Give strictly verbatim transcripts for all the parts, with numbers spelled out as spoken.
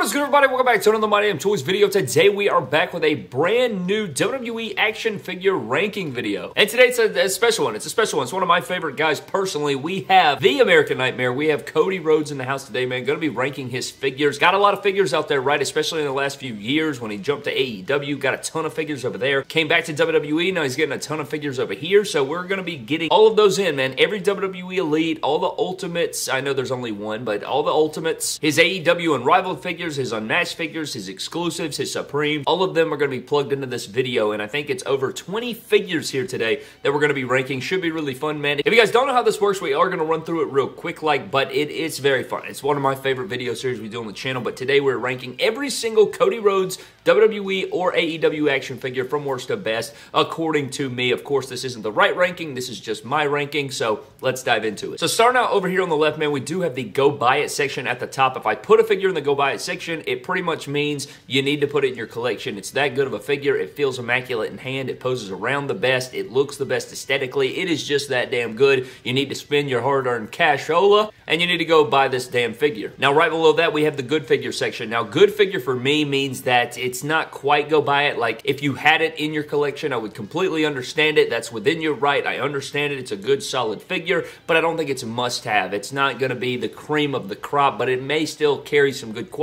What is good, everybody? Welcome back to another My Damn Toys video. Today we are back with a brand new W W E action figure ranking video. And today it's a, a special one. It's a special one. It's one of my favorite guys personally. We have the American Nightmare. We have Cody Rhodes in the house today, man. Going to be ranking his figures. Got a lot of figures out there, right? Especially in the last few years when he jumped to A E W. Got a ton of figures over there. Came back to W W E. Now he's getting a ton of figures over here. So we're going to be getting all of those in, man. Every W W E Elite, all the Ultimates. I know there's only one, but all the Ultimates. His A E W and Rival figures. His unmatched figures, his exclusives, his Supreme, all of them are going to be plugged into this video, and I think it's over twenty figures here today that we're going to be ranking. Should be really fun, man. If you guys don't know how this works, we are going to run through it real quick, like, but it is very fun. It's one of my favorite video series we do on the channel, but today we're ranking every single Cody Rhodes W W E or A E W action figure from worst to best, according to me. Of course, this isn't the right ranking. This is just my ranking, so let's dive into it. So starting out over here on the left, man, we do have the Go Buy It section at the top. If I put a figure in the Go Buy It section, Section, it pretty much means you need to put it in your collection. It's that good of a figure. It feels immaculate in hand. It poses around the best. It looks the best aesthetically. It is just that damn good. You need to spend your hard-earned cashola, and you need to go buy this damn figure. Now, right below that, we have the good figure section. Now, good figure for me means that it's not quite go buy it. Like, if you had it in your collection, I would completely understand it. That's within your right. I understand it. It's a good, solid figure, but I don't think it's a must-have. It's not going to be the cream of the crop, but it may still carry some good quality.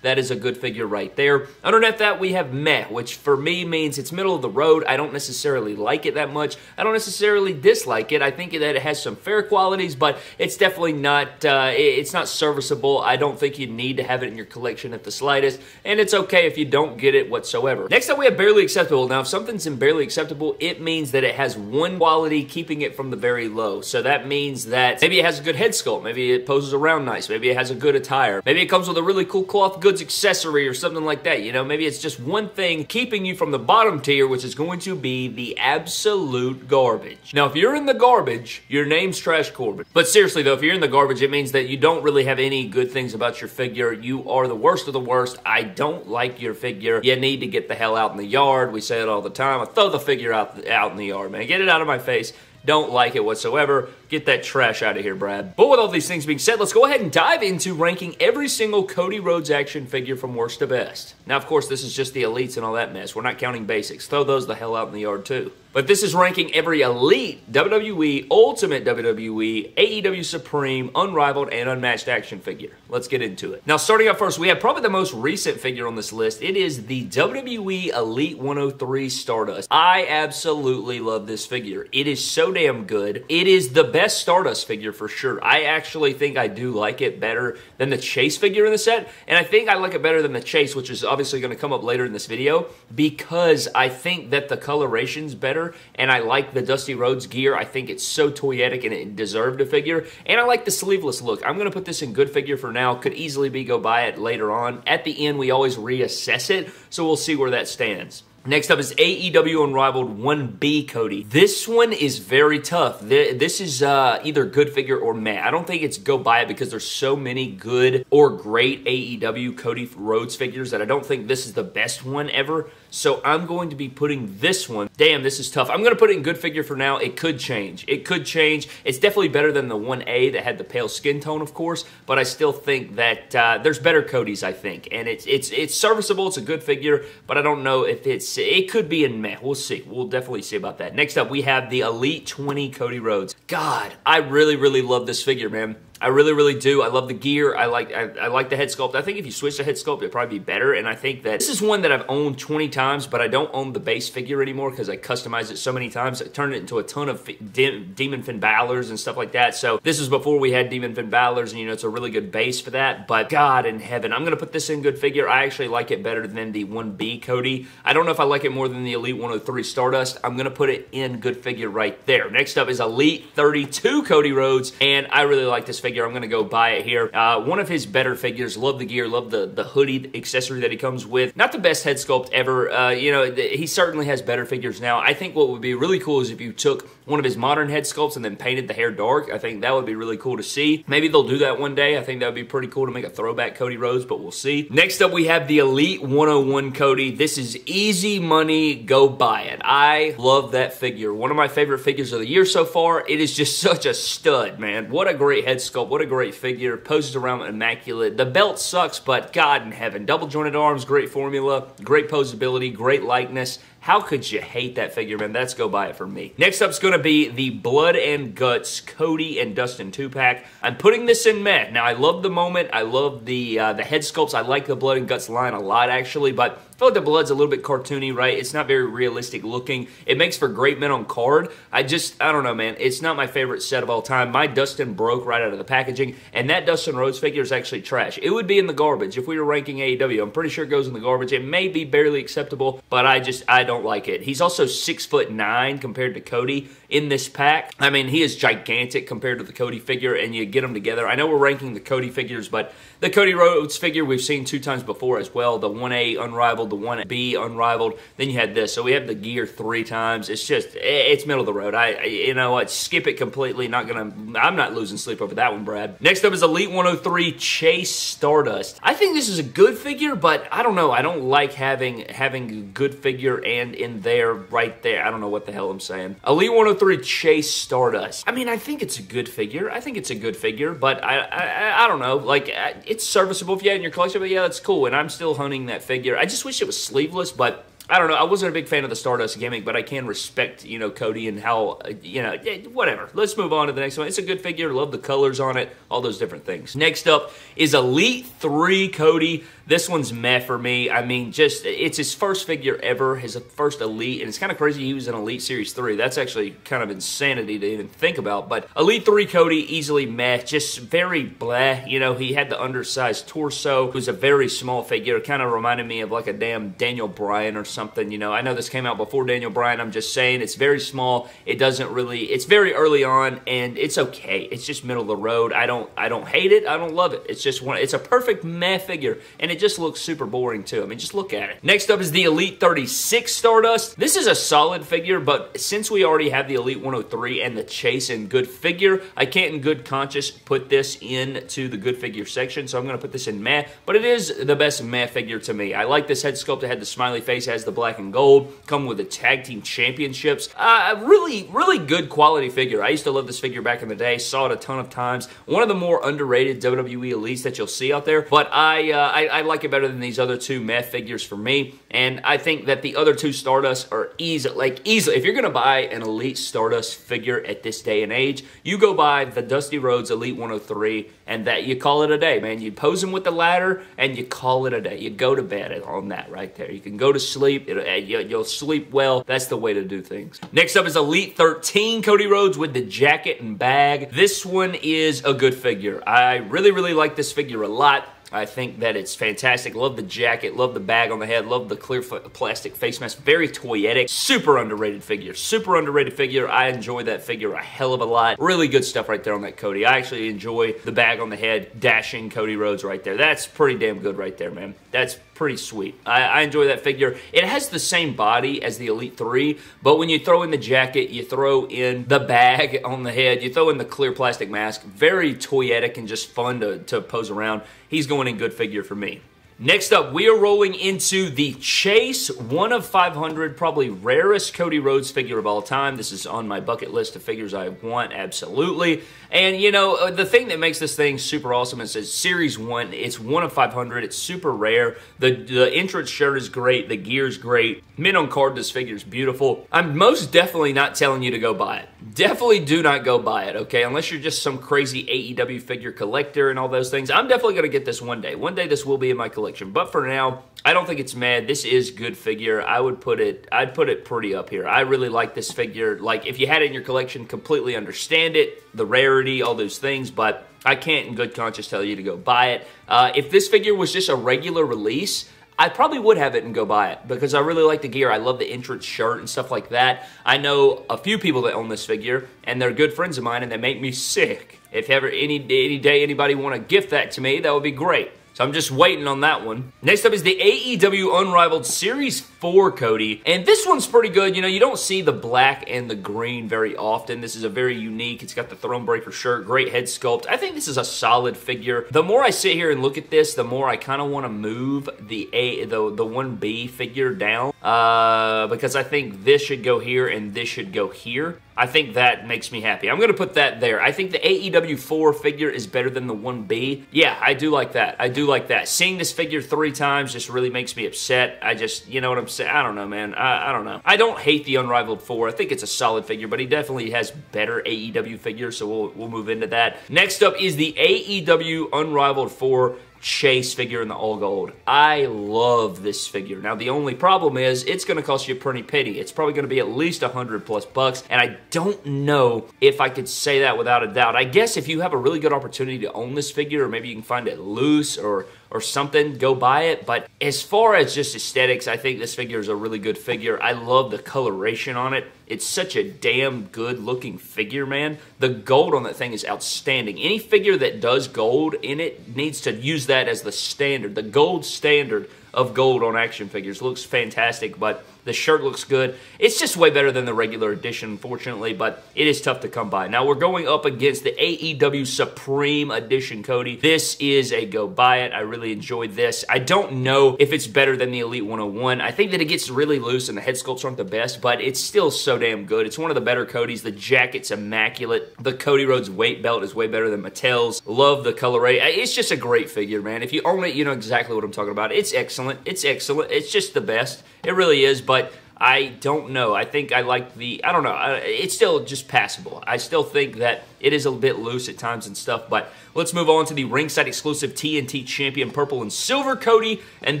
That is a good figure right there. Underneath that, we have meh, which for me means it's middle of the road. I don't necessarily like it that much. I don't necessarily dislike it. I think that it has some fair qualities, but it's definitely not, uh, it's not serviceable. I don't think you need to have it in your collection at the slightest, and it's okay if you don't get it whatsoever. Next up, we have barely acceptable. Now, if something's in barely acceptable, it means that it has one quality, keeping it from the very low. So that means that maybe it has a good head sculpt. Maybe it poses around nice. Maybe it has a good attire. Maybe it comes with a really cool cloth Cloth goods accessory or something like that. You know, maybe it's just one thing keeping you from the bottom tier, which is going to be the absolute garbage. Now, if you're in the garbage, your name's Trash Corbin. But seriously, though, if you're in the garbage, it means that you don't really have any good things about your figure. You are the worst of the worst. I don't like your figure. You need to get the hell out in the yard. We say it all the time. I throw the figure out, out in the yard, man. Get it out of my face. Don't like it whatsoever. Get that trash out of here, Brad. But with all these things being said, let's go ahead and dive into ranking every single Cody Rhodes action figure from worst to best. Now, of course, this is just the elites and all that mess. We're not counting basics. Throw those the hell out in the yard, too. But this is ranking every elite W W E, Ultimate W W E, A E W Supreme, Unrivaled, and Unmatched action figure. Let's get into it. Now, starting up first, we have probably the most recent figure on this list. It is the W W E Elite one oh three Stardust. I absolutely love this figure. It is so damn good. It is the best Stardust figure for sure. I actually think I do like it better than the Chase figure in the set, and I think I like it better than the Chase, which is obviously going to come up later in this video, because I think that the coloration's better. And I like the Dusty Rhodes gear. I think it's so toyetic and it deserved a figure. And I like the sleeveless look. I'm going to put this in good figure for now. Could easily be go buy it later on. At the end, we always reassess it, so we'll see where that stands. Next up is A E W Unrivaled one B Cody. This one is very tough. This is uh, either good figure or meh. I don't think it's go buy it because there's so many good or great A E W Cody Rhodes figures that I don't think this is the best one ever. So I'm going to be putting this one. Damn, this is tough. I'm going to put it in good figure for now. It could change. It could change. It's definitely better than the one A that had the pale skin tone, of course. But I still think that uh, there's better Codys, I think. And it's, it's, it's serviceable. It's a good figure. But I don't know if it's... It could be in meh. We'll see. We'll definitely see about that. Next up, we have the Elite twenty Cody Rhodes. God, I really, really love this figure, man. I really, really do. I love the gear. I like I, I like the head sculpt. I think if you switch the head sculpt, it'd probably be better. And I think that this is one that I've owned twenty times, but I don't own the base figure anymore because I customized it so many times. I turned it into a ton of De Demon Finn Balor's and stuff like that. So this is before we had Demon Finn Balor's, and you know, it's a really good base for that. But God in heaven, I'm going to put this in good figure. I actually like it better than the one B Cody. I don't know if I like it more than the Elite one oh three Stardust. I'm going to put it in good figure right there. Next up is Elite thirty-two Cody Rhodes, and I really like this figure. Figure. I'm going to go buy it here. Uh, one of his better figures. Love the gear. Love the, the hoodie accessory that he comes with. Not the best head sculpt ever. Uh, you know, he certainly has better figures now. I think what would be really cool is if you took one of his modern head sculpts and then painted the hair dark. I think that would be really cool to see. Maybe they'll do that one day. I think that would be pretty cool to make a throwback Cody Rhodes, but we'll see. Next up, we have the Elite one oh one Cody. This is easy money. Go buy it. I love that figure. One of my favorite figures of the year so far. It is just such a stud, man. What a great head sculpt. sculpt. What a great figure. Poses around immaculate. The belt sucks, but God in heaven. Double jointed arms, great formula, great posability, great likeness. How could you hate that figure, man? That's go buy it for me. Next up's gonna be the Blood and Guts Cody and Dustin two-pack. I'm putting this in meh. Now, I love the moment. I love the uh, the head sculpts. I like the Blood and Guts line a lot, actually, but I feel like the Blood's a little bit cartoony, right? It's not very realistic looking. It makes for great men on card. I just, I don't know, man. It's not my favorite set of all time. My Dustin broke right out of the packaging, and that Dustin Rhodes figure is actually trash. It would be in the garbage if we were ranking A E W. I'm pretty sure it goes in the garbage. It may be barely acceptable, but I just, I don't like it. He's also six foot nine compared to Cody in this pack. I mean, he is gigantic compared to the Cody figure, and you get them together. I know we're ranking the Cody figures, but the Cody Rhodes figure we've seen two times before as well. The one A unrivaled, the one B unrivaled. Then you had this. So we have the gear three times. It's just, it's middle of the road. I, you know what, skip it completely. Not gonna, I'm not losing sleep over that one, Brad. Next up is Elite one oh three Chase Stardust. I think this is a good figure, but I don't know. I don't like having, having a good figure and in there, right there. I don't know what the hell I'm saying. Elite one oh three Chase Stardust. I mean, I think it's a good figure. I think it's a good figure, but I I, I don't know. Like, I, it's serviceable if you had it in your collection, but yeah, that's cool, and I'm still hunting that figure. I just wish it was sleeveless, but I don't know. I wasn't a big fan of the Stardust gimmick, but I can respect, you know, Cody and how, you know, whatever. Let's move on to the next one. It's a good figure. Love the colors on it. All those different things. Next up is Elite three Cody. This one's meh for me. I mean, just, it's his first figure ever, his first Elite, and it's kind of crazy he was in Elite Series three. That's actually kind of insanity to even think about, but Elite three Cody, easily meh, just very bleh. You know, he had the undersized torso. It was a very small figure. It kind of reminded me of like a damn Daniel Bryan or something. Something, you know, I know this came out before Daniel Bryan. I'm just saying it's very small. It doesn't really, it's very early on, and it's okay. It's just middle of the road. I don't, I don't hate it. I don't love it. It's just one, it's a perfect meh figure, and it just looks super boring too. I mean, just look at it. Next up is the Elite thirty-six Stardust. This is a solid figure, but since we already have the Elite one oh three and the Chase in good figure, I can't in good conscience put this into the good figure section, so I'm going to put this in meh, but it is the best meh figure to me. I like this head sculpt. It had the smiley face, has the black and gold, come with the tag team championships. Uh, really, really good quality figure. I used to love this figure back in the day. Saw it a ton of times. One of the more underrated W W E elites that you'll see out there, but I, uh, I, I like it better than these other two meh figures for me, and I think that the other two Stardust are easy, like easily. If you're going to buy an Elite Stardust figure at this day and age, you go buy the Dusty Rhodes Elite one oh three, and that you call it a day, man. You pose them with the ladder, and you call it a day. You go to bed on that right there. You can go to sleep. It, you'll sleep well. That's the way to do things. Next up is Elite thirteen Cody Rhodes with the jacket and bag. This one is a good figure. I really, really like this figure a lot. I think that it's fantastic. Love the jacket. Love the bag on the head. Love the clear plastic face mask. Very toyetic. Super underrated figure. Super underrated figure. I enjoy that figure a hell of a lot. Really good stuff right there on that Cody. I actually enjoy the bag on the head. Dashing Cody Rhodes right there. That's pretty damn good right there, man. That's pretty sweet. I, I enjoy that figure. It has the same body as the Elite three, but when you throw in the jacket, you throw in the bag on the head, you throw in the clear plastic mask. Very toyetic and just fun to, to pose around. He's going in good figure for me. Next up, we are rolling into the Chase, one of five hundred, probably rarest Cody Rhodes figure of all time. This is on my bucket list of figures I want, absolutely. And, you know, the thing that makes this thing super awesome is it's Series one. It's one of five hundred. It's super rare. The, the entrance shirt is great. The gear is great. Men on card, this figure is beautiful. I'm most definitely not telling you to go buy it. Definitely do not go buy it, okay? Unless you're just some crazy A E W figure collector and all those things. I'm definitely going to get this one day. One day this will be in my collection. But for now, I don't think it's mad. This is good figure. I would put it, I'd put it pretty up here. I really like this figure. Like, if you had it in your collection, completely understand it, the rarity, all those things, but I can't in good conscience tell you to go buy it. Uh, if this figure was just a regular release, I probably would have it and go buy it because I really like the gear. I love the entrance shirt and stuff like that. I know a few people that own this figure, and they're good friends of mine, and they make me sick. If ever any, any day anybody want to gift that to me, that would be great. So I'm just waiting on that one. Next up is the A E W Unrivaled Series four Cody. And this one's pretty good. You know, you don't see the black and the green very often. This is a very unique. It's got the Thronebreaker shirt. Great head sculpt. I think this is a solid figure. The more I sit here and look at this, the more I kind of want to move the A, the, the one B figure down. Uh, because I think this should go here and this should go here. I think that makes me happy. I'm going to put that there. I think the A E W four figure is better than the one B. Yeah, I do like that. I do like that. Seeing this figure three times just really makes me upset. I just, you know what I'm saying? I don't know, man. I, I don't know. I don't hate the Unrivaled four. I think it's a solid figure, but he definitely has better A E W figures, so we'll, we'll move into that. Next up is the A E W Unrivaled four Chase figure in the all gold. I love this figure. Now, the only problem is it's going to cost you a pretty penny. It's probably going to be at least a hundred plus bucks, and I don't know if I could say that without a doubt. I guess if you have a really good opportunity to own this figure, or maybe you can find it loose or or something, go buy it. But as far as just aesthetics, I think this figure is a really good figure. I love the coloration on it. It's such a damn good looking figure, man. The gold on that thing is outstanding. Any figure that does gold in it needs to use that as the standard. The gold standard of gold on action figures looks fantastic, but the shirt looks good. It's just way better than the regular edition, unfortunately, but it is tough to come by. Now, we're going up against the A E W Supreme Edition, Cody. This is a go buy it. I really enjoyed this. I don't know if it's better than the Elite one oh one. I think that it gets really loose and the head sculpts aren't the best, but it's still so damn good. It's one of the better Codys. The jacket's immaculate. The Cody Rhodes weight belt is way better than Mattel's. Love the colorway. It's just a great figure, man. If you own it, you know exactly what I'm talking about. It's excellent. It's excellent. It's just the best. It really is, but But I don't know. I think I like the, I don't know. It's still just passable. I still think that it is a bit loose at times and stuff, but let's move on to the ringside exclusive T N T champion, purple and silver Cody, and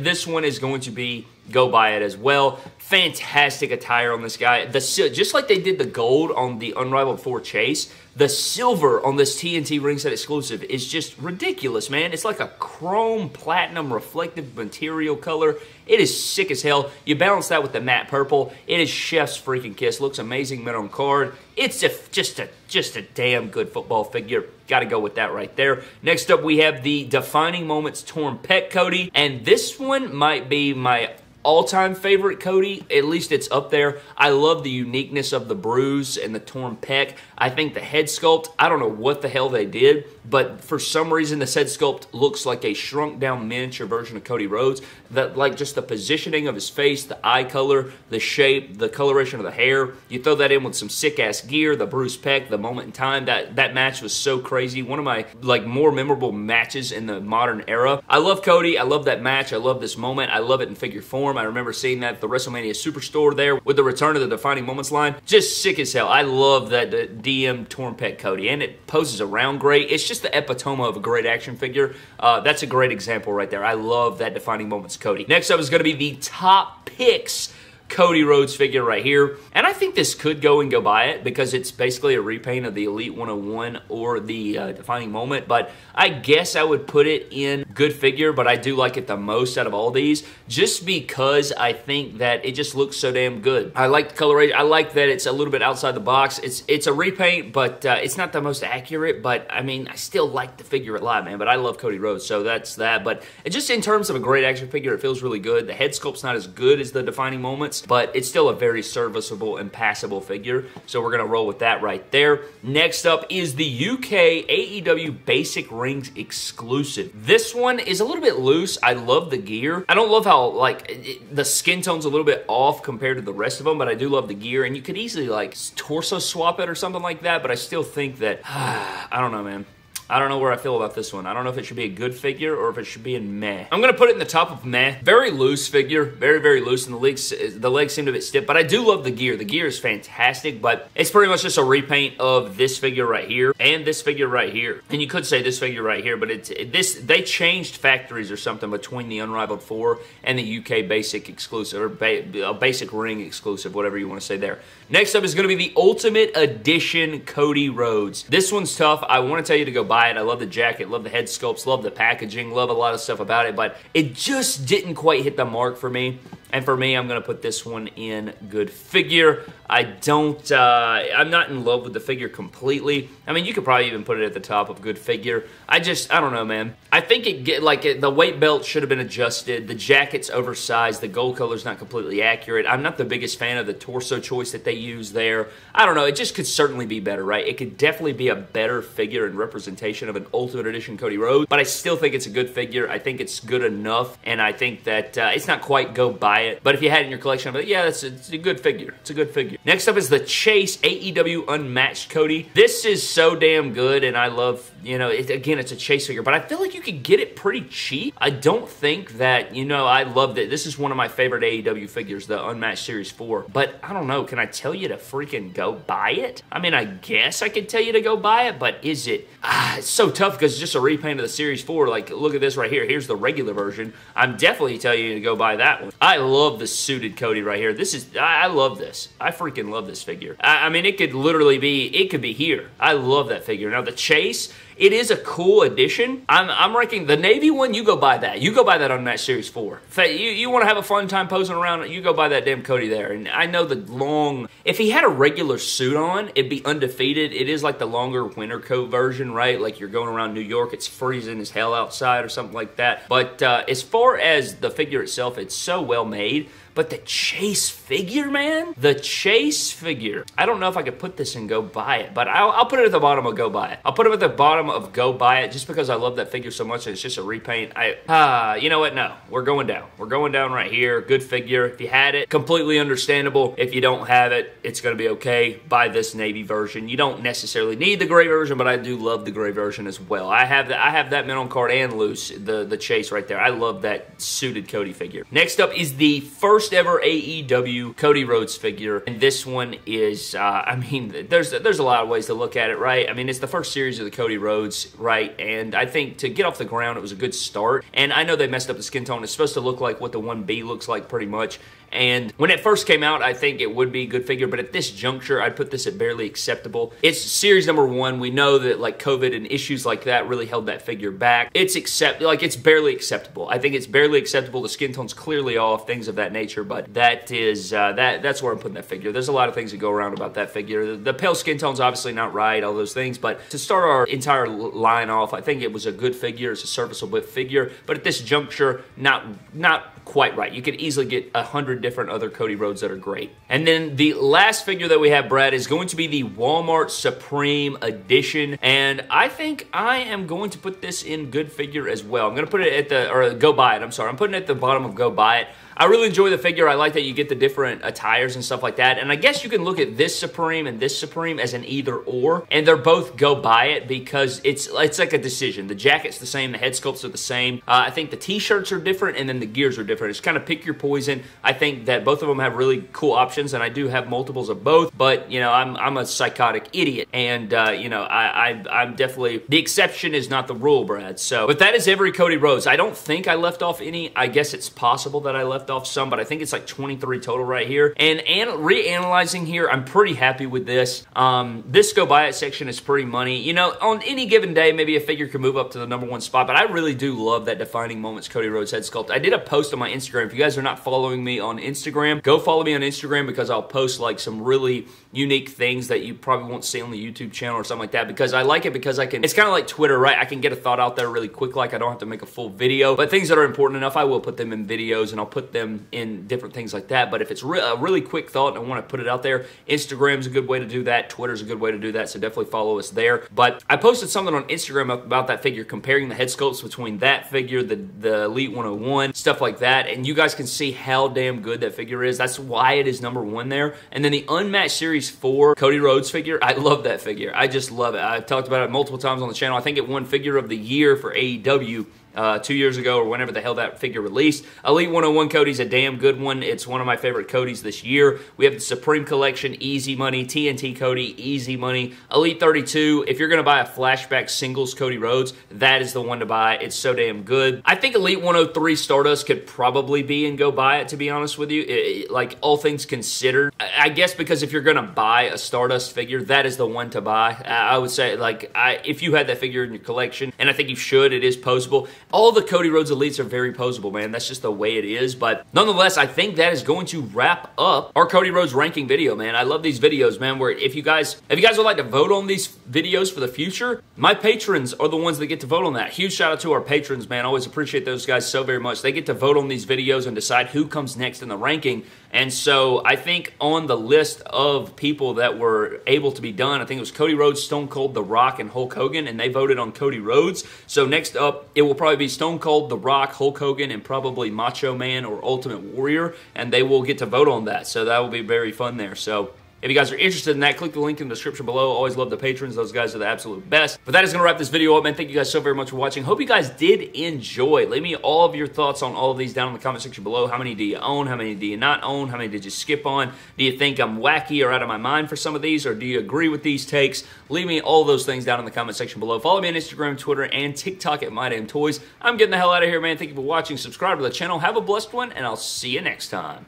this one is going to be go buy it as well. Fantastic attire on this guy. The just like they did the gold on the Unrivaled four Chase, the silver on this T N T ringside exclusive is just ridiculous, man. It's like a chrome platinum reflective material color. It is sick as hell. You balance that with the matte purple. It is chef's freaking kiss. Looks amazing, mint on card. It's a, just a just a damn good football figure. Got to go with that right there. Next up, we have the Defining Moments Torn Pet Cody, and this one might be my all-time favorite Cody. At least it's up there. I love the uniqueness of the bruise and the torn pec. I think the head sculpt, I don't know what the hell they did, but for some reason this head sculpt looks like a shrunk down miniature version of Cody Rhodes. That, like, just the positioning of his face, the eye color, the shape, the coloration of the hair. You throw that in with some sick ass gear, the bruised pec, the moment in time. That that match was so crazy. One of my like more memorable matches in the modern era. I love Cody. I love that match. I love this moment. I love it in figure form. I remember seeing that at the WrestleMania Superstore there with the return of the Defining Moments line. Just sick as hell. I love that D M Torn Pet Cody, and it poses around great. It's just the epitome of a great action figure. Uh, that's a great example right there. I love that Defining Moments Cody. Next up is going to be the top picks Cody Rhodes figure right here, and I think this could go and go buy it because it's basically a repaint of the Elite one oh one or the uh, Defining Moment, but I guess I would put it in good figure, but I do like it the most out of all these just because I think that it just looks so damn good. I like the coloration. I like that it's a little bit outside the box. It's it's a repaint, but uh, it's not the most accurate, but I mean, I still like the figure a lot, man, but I love Cody Rhodes, so that's that, but just in terms of a great action figure, it feels really good. The head sculpt's not as good as the Defining Moments, but it's still a very serviceable and passable figure, so we're going to roll with that right there. Next up is the U K A E W Basic Rings exclusive. This one is a little bit loose. I love the gear. I don't love how, like, it, the skin tone's a little bit off compared to the rest of them, but I do love the gear, and you could easily, like, torso swap it or something like that, but I still think that, I don't know, man. I don't know where I feel about this one. I don't know if it should be a good figure or if it should be in meh. I'm going to put it in the top of meh. Very loose figure. Very, very loose. And the legs, the legs seem to be stiff. But I do love the gear. The gear is fantastic. But it's pretty much just a repaint of this figure right here and this figure right here. And you could say this figure right here. But it's this. They changed factories or something between the Unrivaled four and the U K Basic Exclusive. Or ba- Basic Ring Exclusive. Whatever you want to say there. Next up is going to be the Ultimate Edition Cody Rhodes. This one's tough. I want to tell you to go buy it. I love the jacket, love the head sculpts, love the packaging, love a lot of stuff about it, but it just didn't quite hit the mark for me. And for me, I'm going to put this one in good figure. I don't, uh, I'm not in love with the figure completely. I mean, you could probably even put it at the top of good figure. I just, I don't know, man. I think it, get like, it, the weight belt should have been adjusted. The jacket's oversized. The gold color's not completely accurate. I'm not the biggest fan of the torso choice that they use there. I don't know. It just could certainly be better, right? It could definitely be a better figure and representation of an Ultimate Edition Cody Rhodes, but I still think it's a good figure. I think it's good enough, and I think that uh, it's not quite go buy buy it. But if you had it in your collection, I'd be like, yeah, that's a, it's a good figure. It's a good figure. Next up is the Chase A E W Unmatched Cody. This is so damn good, and I love, you know, it, again, it's a Chase figure, but I feel like you could get it pretty cheap. I don't think that, you know, I love that. This is one of my favorite A E W figures, the Unmatched Series four, but I don't know. Can I tell you to freaking go buy it? I mean, I guess I could tell you to go buy it, but is it? Ah, it's so tough because it's just a repaint of the Series four. Like, look at this right here. Here's the regular version. I'm definitely telling you to go buy that one. I love the suited Cody right here. This is, I, I love this. I freaking love this figure. I, I mean, it could literally be, it could be here. I love that figure. Now, the Chase, it is a cool addition. I'm, I'm ranking the Navy one. You go buy that. You go buy that on that Series four. If that, you you want to have a fun time posing around, you go buy that damn Cody there. And I know the long... If he had a regular suit on, it'd be undefeated. It is like the longer winter coat version, right? Like you're going around New York, it's freezing as hell outside or something like that. But uh, as far as the figure itself, it's so well made. But the Chase figure, man, the Chase figure. I don't know if I could put this in go buy it, but I'll, I'll put it at the bottom of go buy it. I'll put it at the bottom of go buy it just because I love that figure so much and it's just a repaint. I, uh, you know what? No, we're going down. We're going down right here. Good figure. If you had it, completely understandable. If you don't have it, it's going to be okay. Buy this Navy version. You don't necessarily need the gray version, but I do love the gray version as well. I have that, I have that mint on card and loose, the, the Chase right there. I love that suited Cody figure. Next up is the first ever A E W Cody Rhodes figure, and this one is uh, I mean, there's there's a lot of ways to look at it, right? I mean, it's the first series of the Cody Rhodes, right? And I think to get off the ground, it was a good start, and I know they messed up the skin tone. It's supposed to look like what the one B looks like pretty much, and when it first came out, I think it would be a good figure, but at this juncture, I'd put this at barely acceptable. It's series number one. We know that, like, COVID and issues like that really held that figure back. It's accept like, it's barely acceptable. I think it's barely acceptable. The skin tone's clearly off, things of that nature. But that is uh, that. That's where I'm putting that figure. There's a lot of things that go around about that figure. The, the pale skin tone's obviously not right, all those things. But to start our entire line off, I think it was a good figure. It's a serviceable figure. But at this juncture, not not quite right. You could easily get a hundred different other Cody Rhodes that are great. And then the last figure that we have, Brad, is going to be the Walmart Supreme Edition. And I think I am going to put this in good figure as well. I'm going to put it at the or go buy it. I'm sorry. I'm putting it at the bottom of go buy it. I really enjoy the figure. I like that you get the different attires and stuff like that. And I guess you can look at this Supreme and this Supreme as an either or. And they're both go buy it because it's it's like a decision. The jacket's the same. The head sculpts are the same. Uh, I think the t-shirts are different and then the gears are different. It's kind of pick your poison. I think that both of them have really cool options and I do have multiples of both. But, you know, I'm, I'm a psychotic idiot. And, uh, you know, I, I, I'm definitely... The exception is not the rule, Brad. So, but that is every Cody Rhodes. I don't think I left off any. I guess it's possible that I left off some, but I think it's like twenty-three total right here. And, and reanalyzing here, I'm pretty happy with this. Um, this go buy it section is pretty money. You know, on any given day, maybe a figure can move up to the number one spot, but I really do love that Defining Moments Cody Rhodes head sculpt. I did a post on my Instagram. If you guys are not following me on Instagram, go follow me on Instagram because I'll post like some really unique things that you probably won't see on the YouTube channel or something like that because I like it because I can, it's kind of like Twitter, right? I can get a thought out there really quick, like I don't have to make a full video, but things that are important enough, I will put them in videos and I'll put them in different things like that. But if it's re a really quick thought and I want to put it out there, Instagram's a good way to do that. Twitter's a good way to do that, so definitely follow us there. But I posted something on Instagram about that figure, comparing the head sculpts between that figure, the, the Elite one oh one, stuff like that, and you guys can see how damn good that figure is. That's why it is number one there. And then the Unmatched Series four Cody Rhodes figure, I love that figure. I just love it. I've talked about it multiple times on the channel. I think it won Figure of the Year for A E W Uh, two years ago or whenever the hell that figure released. Elite one oh one Cody's a damn good one. It's one of my favorite Codys this year. We have the Supreme Collection, Easy Money, T N T Cody, Easy Money, Elite thirty-two. If you're going to buy a flashback singles Cody Rhodes, that is the one to buy. It's so damn good. I think Elite one oh three Stardust could probably be and go buy it, to be honest with you. It, it, like, all things considered. I, I guess because if you're going to buy a Stardust figure, that is the one to buy. I, I would say, like, I, if you had that figure in your collection, and I think you should, it is posable. All the Cody Rhodes Elites are very posable, man. That's just the way it is. But nonetheless, I think that is going to wrap up our Cody Rhodes ranking video, man. I love these videos, man, where if you guys if you guys would like to vote on these videos for the future, my patrons are the ones that get to vote on that. Huge shout out to our patrons, man. I always appreciate those guys so very much. They get to vote on these videos and decide who comes next in the ranking. And so I think on the list of people that were able to be done, I think it was Cody Rhodes, Stone Cold, The Rock, and Hulk Hogan, and they voted on Cody Rhodes. So next up, it will probably be Stone Cold, The Rock, Hulk Hogan, and probably Macho Man or Ultimate Warrior, and they will get to vote on that. So that will be very fun there. So if you guys are interested in that, click the link in the description below. Always love the patrons. Those guys are the absolute best. But that is going to wrap this video up, man. Thank you guys so very much for watching. Hope you guys did enjoy. Leave me all of your thoughts on all of these down in the comment section below. How many do you own? How many do you not own? How many did you skip on? Do you think I'm wacky or out of my mind for some of these? Or do you agree with these takes? Leave me all those things down in the comment section below. Follow me on Instagram, Twitter, and TikTok at My Damn Toys. I'm getting the hell out of here, man. Thank you for watching. Subscribe to the channel. Have a blessed one, and I'll see you next time.